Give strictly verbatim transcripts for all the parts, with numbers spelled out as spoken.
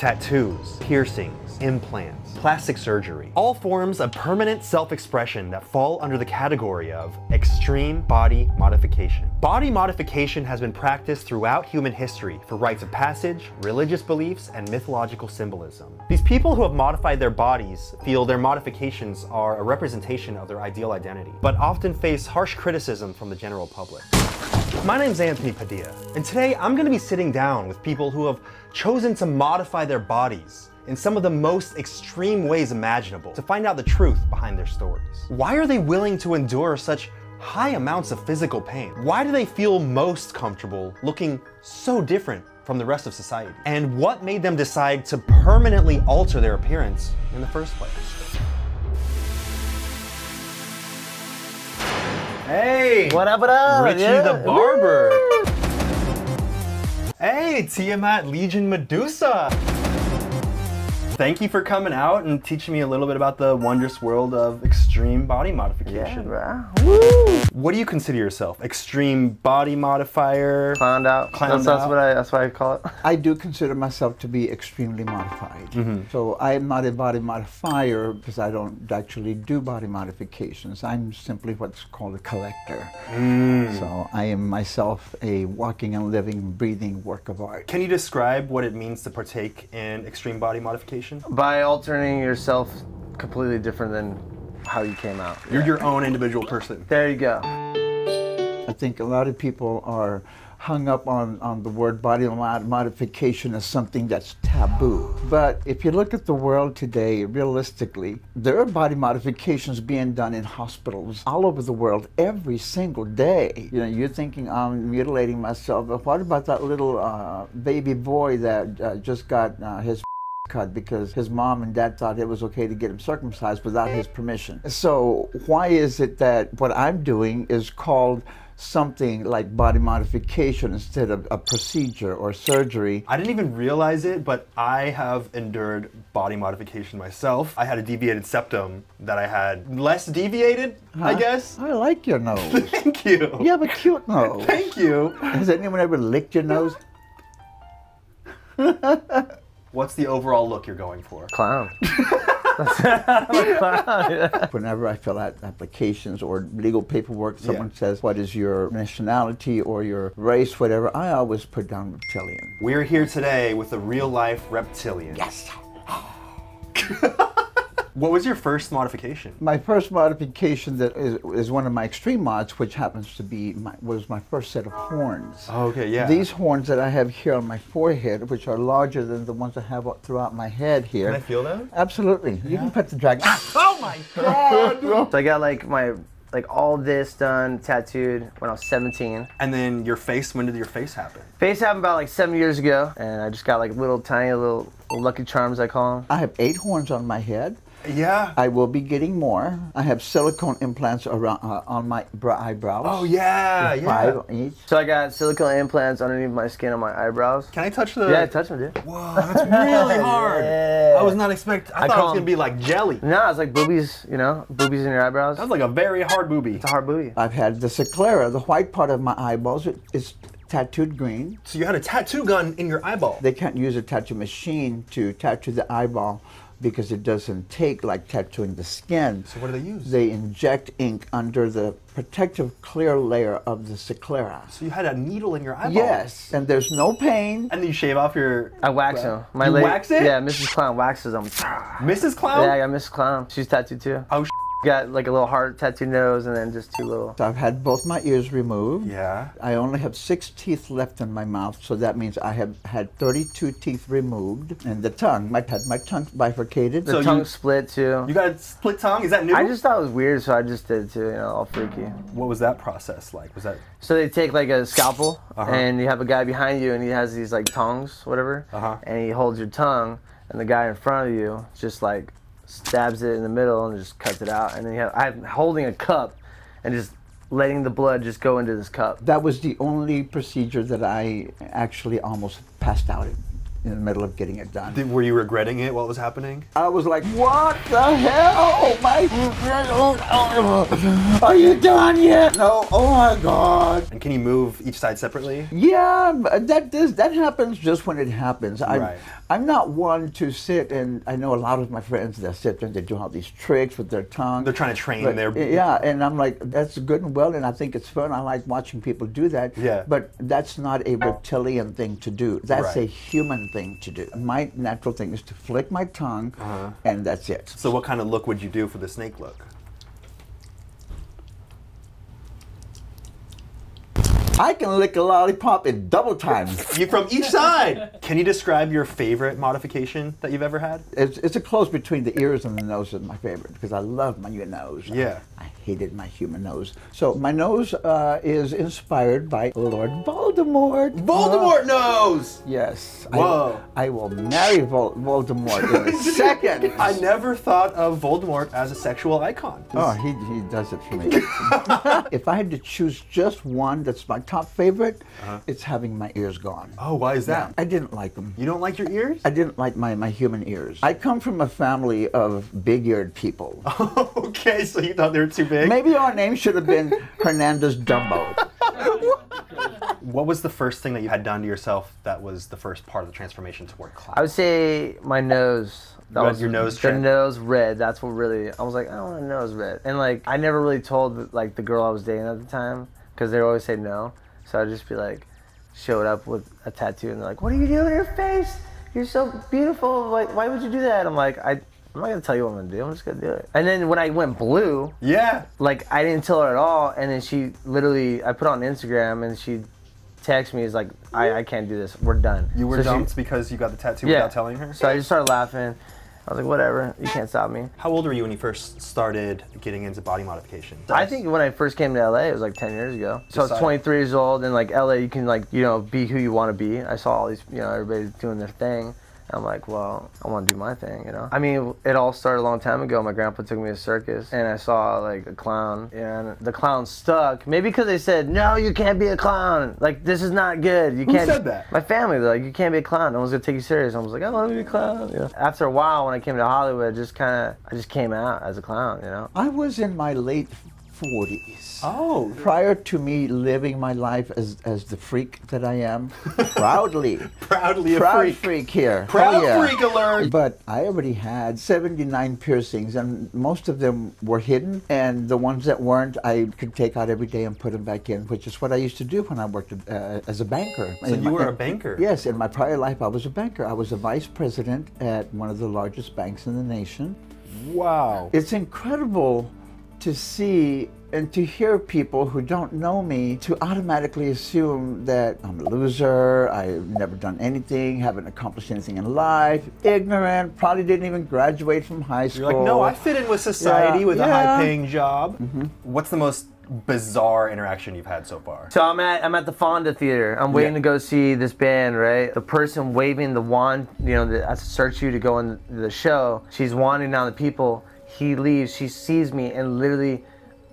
tattoos, piercings, implants, plastic surgery, all forms of permanent self-expression that fall under the category of extreme body modification. Body modification has been practiced throughout human history for rites of passage, religious beliefs, and mythological symbolism. These people who have modified their bodies feel their modifications are a representation of their ideal identity, but often face harsh criticism from the general public. My name's Anthony Padilla, and today I'm going to be sitting down with people who have chosen to modify their bodies in some of the most extreme ways imaginable to find out the truth behind their stories. Why are they willing to endure such high amounts of physical pain? Why do they feel most comfortable looking so different from the rest of society? And what made them decide to permanently alter their appearance in the first place? Hey! What up, what up? Richie yeah. the Barber! Woo! Hey, Tiamat Legion Medusa! Thank you for coming out and teaching me a little bit about the wondrous world of extreme body modification. Yeah, bro. Woo! What do you consider yourself? Extreme body modifier? Clowned out. Clowned that's, out. That's what, I, that's what I call it. I do consider myself to be extremely modified. Mm-hmm. So I am not a body modifier because I don't actually do body modifications. I'm simply what's called a collector. Mm. So I am myself a walking and living, breathing work of art. Can you describe what it means to partake in extreme body modification? By altering yourself completely different than how you came out. You're yeah. your own individual person. There you go. I think a lot of people are hung up on, on the word body modification as something that's taboo. But if you look at the world today, realistically, there are body modifications being done in hospitals all over the world every single day. You know, you're thinking, I'm mutilating myself, but what about that little uh, baby boy that uh, just got uh, his cut because his mom and dad thought it was okay to get him circumcised without his permission? So why is it that what I'm doing is called something like body modification instead of a procedure or surgery? I didn't even realize it, but I have endured body modification myself. I had a deviated septum that I had less deviated, huh? I guess. I like your nose. Thank you. You have a cute nose. Thank you. Has anyone ever licked your nose? What's the overall look you're going for? Clown. I'm a clown, yeah. Whenever I fill out applications or legal paperwork, someone yeah. says, what is your nationality or your race, whatever, I always put down reptilian. We're here today with a real-life reptilian. Yes. What was your first modification? My first modification that is, is one of my extreme mods, which happens to be, my, was my first set of horns. Oh, okay, yeah. These horns that I have here on my forehead, which are larger than the ones I have throughout my head here. Can I feel that? Absolutely. You yeah. can put the dragon. Oh my God! So I got like my, like all this done, tattooed when I was seventeen. And then your face, when did your face happen? Face happened about like seven years ago. And I just got like little tiny little, little Lucky Charms, I call them. I have eight horns on my head. Yeah. I will be getting more. I have silicone implants around uh, on my eyebrows. Oh yeah, yeah. Five each. So I got silicone implants underneath my skin on my eyebrows. Can I touch the? Yeah, touch them, dude. Whoa, that's really hard. Yeah. I was not expecting. I, I thought it was gonna be like jelly. No, nah, it's like boobies. You know, boobies in your eyebrows. That's like a very hard boobie. It's a hard boobie. I've had the sclera, the white part of my eyeballs. It, it's tattooed green. So you had a tattoo gun in your eyeball. They can't use a tattoo machine to tattoo the eyeball, because it doesn't take like tattooing the skin. So what do they use? They inject ink under the protective clear layer of the sclera. So you had a needle in your eyeball? Yes, and there's no pain. And then you shave off your... I wax them. My you lady, wax it? Yeah, Missus Clown waxes them. Missus Clown? Yeah, I got Missus Clown. She's tattooed too. Oh, sh got like a little heart tattooed nose and then just two little... So I've had both my ears removed. Yeah. I only have six teeth left in my mouth, so that means I have had thirty-two teeth removed. And the tongue, I had my tongue bifurcated. The so tongue you, split too. You got a split tongue? Is that new? I just thought it was weird, so I just did too, you know, all freaky. What was that process like? Was that... So they take like a scalpel, uh-huh. and you have a guy behind you and he has these like tongs, whatever, uh-huh. and he holds your tongue, and the guy in front of you just like stabs it in the middle and just cuts it out. And then you have, I'm holding a cup and just letting the blood just go into this cup. That was the only procedure that I actually almost passed out in, in the middle of getting it done. Did, were you regretting it, what was happening? I was like, what the hell? My are you done yet? No, oh my God. And can you move each side separately? Yeah, that, is, that happens just when it happens. Right. I, I'm not one to sit, and I know a lot of my friends that sit and they do all these tricks with their tongue. They're trying to train but, their... Yeah, and I'm like, that's good and well, and I think it's fun. I like watching people do that, yeah. But that's not a reptilian thing to do. That's right. A human thing to do. My natural thing is to flick my tongue, uh-huh. and that's it. So what kind of look would you do for the snake look? I can lick a lollipop in double time. You from each side. Can you describe your favorite modification that you've ever had? It's, it's a close between the ears and the nose is my favorite because I love my new nose. Yeah. I, I hated my human nose. So my nose uh, is inspired by Lord Voldemort. Voldemort oh. nose! Yes. Whoa. I, I will marry Vol Voldemort in a second. I never thought of Voldemort as a sexual icon. Oh, he, he does it for me. If I had to choose just one that's my top favorite, uh-huh. it's having my ears gone. Oh, why is that? Yeah, I didn't like them. You don't like your ears? I didn't like my, my human ears. I come from a family of big-eared people. Oh, okay, so you thought they were too big? Maybe our name should have been Hernandez Dumbo. What was the first thing that you had done to yourself that was the first part of the transformation toward class? I would say my nose. That was your nose trim? The nose red. That's what really, I was like, I don't want a nose red. And like, I never really told like the girl I was dating at the time, because they always say no, so I'd just be like, showed up with a tattoo, and they're like, "What are you doing to your face? You're so beautiful. Like, why would you do that?" I'm like, I, I'm not gonna tell you what I'm gonna do. I'm just gonna do it. And then when I went blue, yeah, like I didn't tell her at all, and then she literally, I put it on Instagram, and she texted me, is like, I, I can't do this. We're done. You were so dumped she, because you got the tattoo yeah. without telling her. So I just started laughing. I was like, whatever, you can't stop me. How old were you when you first started getting into body modification? I think when I first came to L A, it was like ten years ago. So Decided. I was twenty-three years old, and like L A, you can like, you know, be who you want to be. I saw all these, you know, everybody's doing their thing. I'm like, well, I want to do my thing, you know? I mean, it all started a long time ago. My grandpa took me to a circus, and I saw, like, a clown, and the clown stuck. Maybe because they said, no, you can't be a clown. Like, this is not good. You can't. Who said that? My family, they're like, you can't be a clown. No one's going to take you serious. I was like, I want to be a clown. You know? After a while, when I came to Hollywood, I just kind of, I just came out as a clown, you know? I was in my late forties. Oh. Prior to me living my life as, as the freak that I am, proudly. Proudly a proud freak. freak here. Proud yeah. freak alert. But I already had seventy-nine piercings, and most of them were hidden, and the ones that weren't, I could take out every day and put them back in, which is what I used to do when I worked uh, as a banker. So in you my, were a in, banker? Yes, in my prior life I was a banker. I was a vice president at one of the largest banks in the nation. Wow. It's incredible to see and to hear people who don't know me to automatically assume that I'm a loser, I've never done anything, haven't accomplished anything in life, ignorant, probably didn't even graduate from high school. You're like, no, I fit in with society yeah, with yeah. a high-paying job. Mm-hmm. What's the most bizarre interaction you've had so far? So I'm at I'm at the Fonda Theater. I'm waiting yeah. to go see this band, right? The person waving the wand, you know, that search you to go in the show, she's wanding down the people. He leaves, she sees me and literally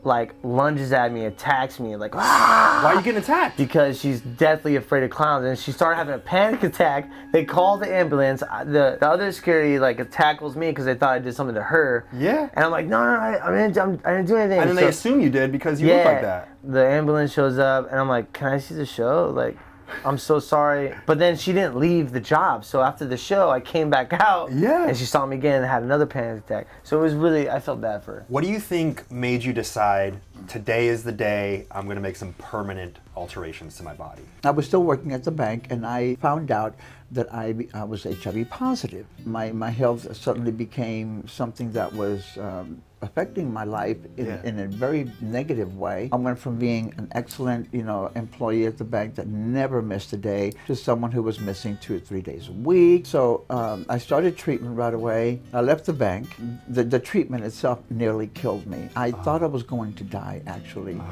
like lunges at me, attacks me, like, ah! Why are you getting attacked? Because she's deathly afraid of clowns, and she started having a panic attack. They called the ambulance. The, the other security like tackles me because they thought I did something to her. Yeah. And I'm like, no, no, no I, I, didn't, I'm, I didn't do anything. And then so, they assume you did because you yeah, look like that. The ambulance shows up, and I'm like, can I see the show? Like, I'm so sorry. But then she didn't leave the job. So after the show, I came back out yeah. and she saw me again and had another panic attack. So it was really, I felt bad for her. What do you think made you decide, today is the day I'm gonna make some permanent alterations to my body? I was still working at the bank, and I found out that I, I was H I V positive. My, my health suddenly became something that was um, affecting my life in, yeah. in a very negative way. I went from being an excellent, you know, employee at the bank that never missed a day to someone who was missing two or three days a week. So um, I started treatment right away. I left the bank. The, the treatment itself nearly killed me. I oh. thought I was going to die, actually. Oh.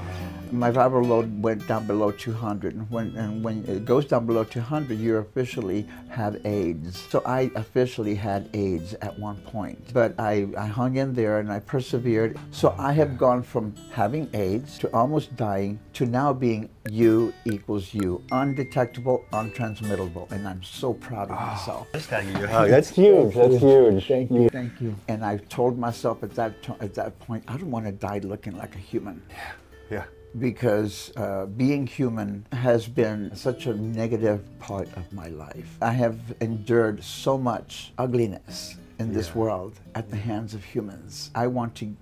My viral load went down below two hundred, and when, and when it goes down below two hundred, you're officially have AIDS. So I officially had AIDS at one point, but I, I hung in there and I persevered. So I have gone from having AIDS to almost dying to now being U equals U, undetectable, untransmittable, and I'm so proud of myself. Oh, oh, that's huge. That's huge. Thank you. Thank you. And I told myself at that at that point, I don't want to die looking like a human. Yeah. Yeah. because uh, being human has been such a negative part of my life. I have endured so much ugliness in this yeah. world at the hands of humans. I want to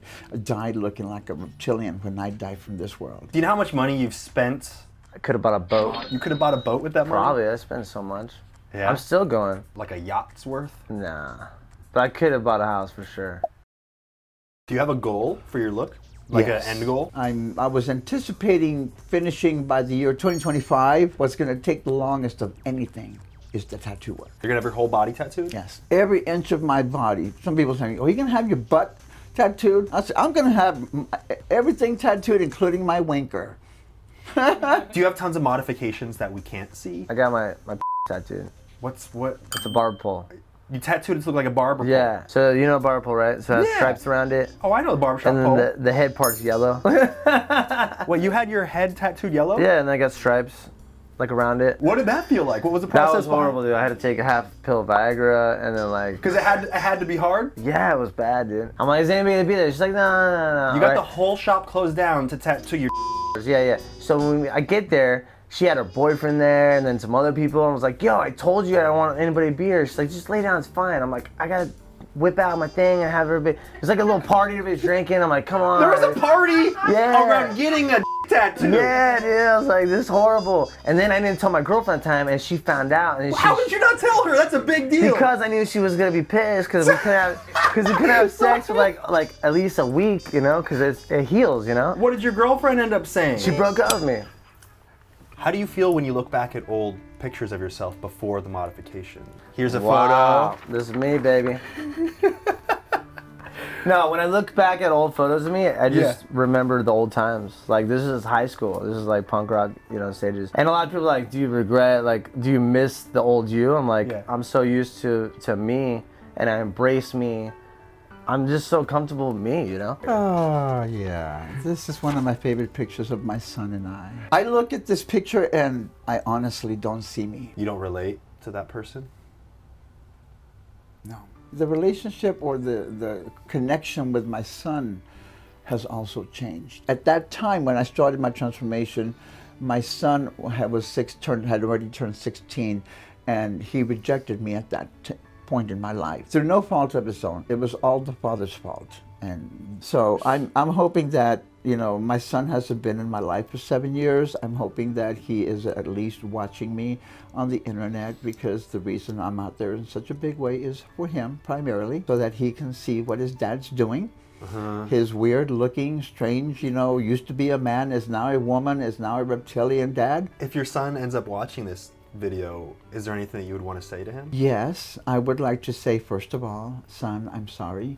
die looking like a reptilian when I die from this world. Do you know how much money you've spent? I could have bought a boat. You could have bought a boat with that money? Probably, I spent so much. Yeah. I'm still going. Like a yacht's worth? Nah, but I could have bought a house for sure. Do you have a goal for your look? Like yes. an end goal? I'm, I was anticipating finishing by the year twenty twenty-five. What's gonna take the longest of anything is the tattoo work. You're gonna have your whole body tattooed? Yes, every inch of my body. Some people say, oh, you're gonna have your butt tattooed? I said, I'm gonna have everything tattooed, including my winker. Do you have tons of modifications that we can't see? I got my, my tattooed. What's what? It's a barber pole. You tattooed it to look like a barber pole. Yeah, so you know a barber pole, right? So it has yeah. stripes around it. Oh, I know the barbershop pole. And then pole. The, the head part's yellow. Wait, you had your head tattooed yellow? Yeah, and I got stripes like around it. What did that feel like? What was the process? That was horrible, dude. I had to take a half pill of Viagra and then like... Because it had, it had to be hard? Yeah, it was bad, dude. I'm like, is anybody going to be there? She's like, no, no, no, no. You got right. the whole shop closed down to tattoo your Yeah, yeah. So when I get there, she had her boyfriend there and then some other people, and I was like, yo, I told you I don't want anybody to be here. She's like, just lay down, it's fine. I'm like, I gotta whip out my thing and have everybody. It's like a little party, everybody's drinking. I'm like, come on. There was a party yeah. around getting a tattoo. Yeah, dude, I was like, this is horrible. And then I didn't tell my girlfriend at the time and she found out. And well, she, how did you not tell her? That's a big deal. Because I knew she was gonna be pissed because we couldn't have, cause we couldn't have sex for like, like at least a week, you know, because it heals, you know? What did your girlfriend end up saying? She broke up with me. How do you feel when you look back at old pictures of yourself before the modification? Here's a wow. photo. This is me, baby. No, when I look back at old photos of me, I just yeah. remember the old times. Like, this is high school. This is like punk rock, you know, stages. And a lot of people are like, do you regret, like, do you miss the old you? I'm like, yeah. I'm so used to, to me, and I embrace me. I'm just so comfortable with me, you know? Oh, yeah. This is one of my favorite pictures of my son and I. I look at this picture and I honestly don't see me. You don't relate to that person? No. The relationship or the, the connection with my son has also changed. At that time, when I started my transformation, my son had, was six, turned, had already turned sixteen, and he rejected me at that time. Point in my life through no fault of his own. It was all the father's fault. And so I'm, I'm hoping that, you know, my son hasn't been in my life for seven years. I'm hoping that he is at least watching me on the internet, because the reason I'm out there in such a big way is for him primarily, so that he can see what his dad's doing. Uh-huh. His weird looking, strange, you know, used to be a man, is now a woman, is now a reptilian dad. If your son ends up watching this video, is there anything that you would want to say to him? Yes, I would like to say, first of all, son, I'm sorry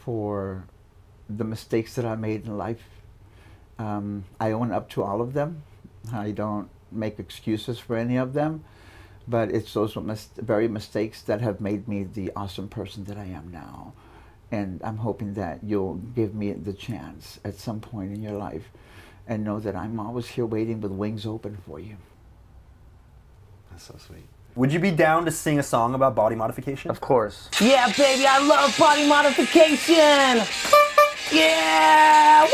for the mistakes that I made in life. Um, I own up to all of them. I don't make excuses for any of them, but it's those mis- very mistakes that have made me the awesome person that I am now. And I'm hoping that you'll give me the chance at some point in your life, and know that I'm always here waiting with wings open for you. That's so sweet. Would you be down to sing a song about body modification? Of course. Yeah, baby, I love body modification! Yeah! Wah!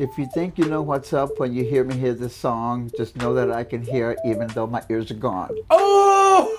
If you think you know what's up when you hear me hear this song, just know that I can hear it even though my ears are gone. Oh!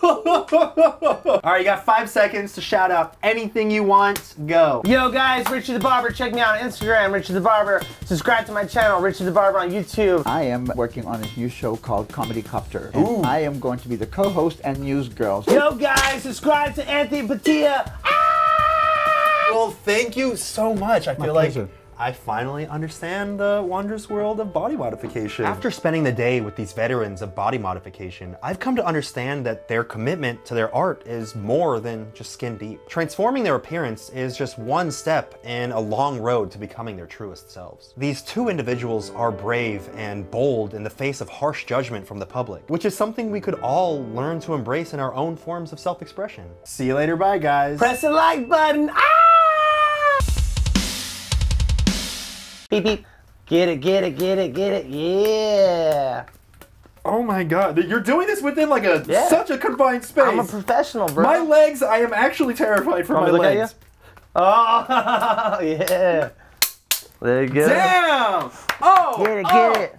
Alright, you got five seconds to shout out anything you want. Go. Yo, guys, Richie the Barber. Check me out on Instagram, Richie the Barber. Subscribe to my channel, Richie the Barber, on YouTube. I am working on a new show called Comedy Copter. And ooh. I am going to be the co-host and newsgirl. Yo, guys, subscribe to Anthony Padilla. Ah! Well, thank you so much. I my feel pleasure. like I finally understand the wondrous world of body modification. After spending the day with these veterans of body modification, I've come to understand that their commitment to their art is more than just skin deep. Transforming their appearance is just one step in a long road to becoming their truest selves. These two individuals are brave and bold in the face of harsh judgment from the public, which is something we could all learn to embrace in our own forms of self-expression. See you later, bye guys. Press the like button. Ah! Beep, beep. Get it, get it, get it, get it, yeah. Oh my God, you're doing this within like a yeah. such a confined space. I'm a professional, bro. My legs, I am actually terrified for my legs. Oh, yeah. There you go. Damn! Oh! Get it, get oh. it.